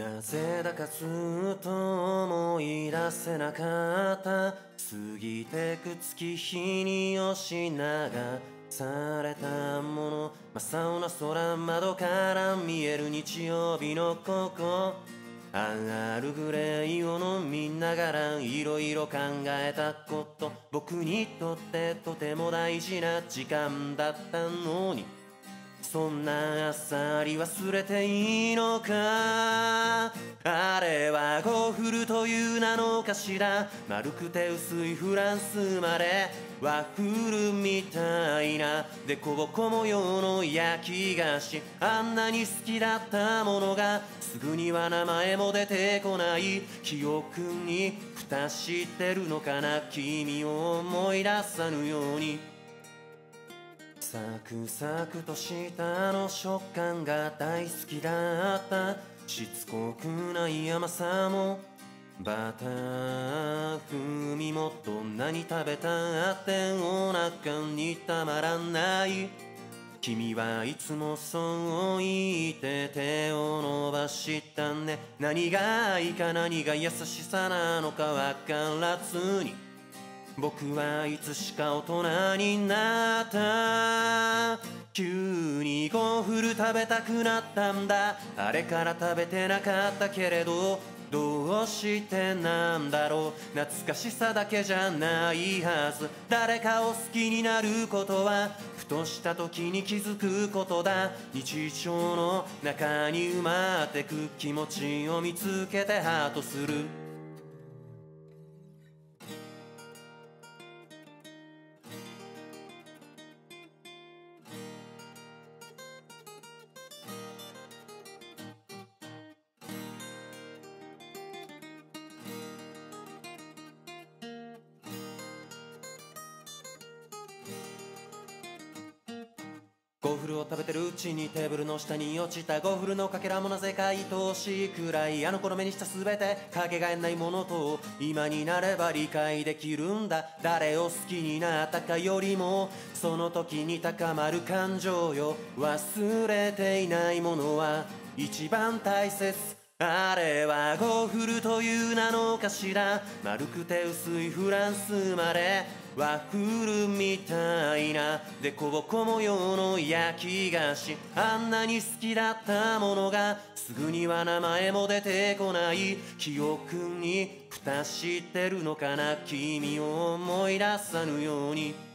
なぜだかずっと思い出せなかった、過ぎてく月日に押し流されたもの、真っ青な空、窓から見える日曜日のここ、アールグレイを飲みながらいろいろ考えたこと、僕にとってとても大事な時間だったのに、そんなあっさり忘れていいのか。あれはゴフルという名のかしら、丸くて薄いフランス生まれ、ワッフルみたいなでこぼこ模様の焼き菓子、あんなに好きだったものがすぐには名前も出てこない、記憶に蓋してるのかな、君を思い出さぬように。サクサクとしたの食感が大好きだった、しつこくない甘さもバター風味も、どんなに食べたってお腹にたまらない、君はいつもそう言って手を伸ばしたね、何が愛か何が優しさなのかわからずに、僕はいつしか大人になった、急にゴフル食べたくなったんだ、あれから食べてなかったけれど、どうしてなんだろう、懐かしさだけじゃないはず、誰かを好きになることはふとした時に気づくことだ、日常の中に埋まってく気持ちを見つけてハートする。ゴフルを食べてるうちにテーブルの下に落ちたゴフルのかけらもなぜか愛おしいくらい、あの頃目にしたすべてかけがえないものと今になれば理解できるんだ、誰を好きになったかよりもその時に高まる感情よ、忘れていないものは一番大切、あれはゴフルという名のかしら、丸くて薄いフランス生まれ、ワッフルみたいなでこぼこ模様の焼き菓子、あんなに好きだったものがすぐには名前も出てこない、記憶に蓋してるのかな、君を思い出さぬように。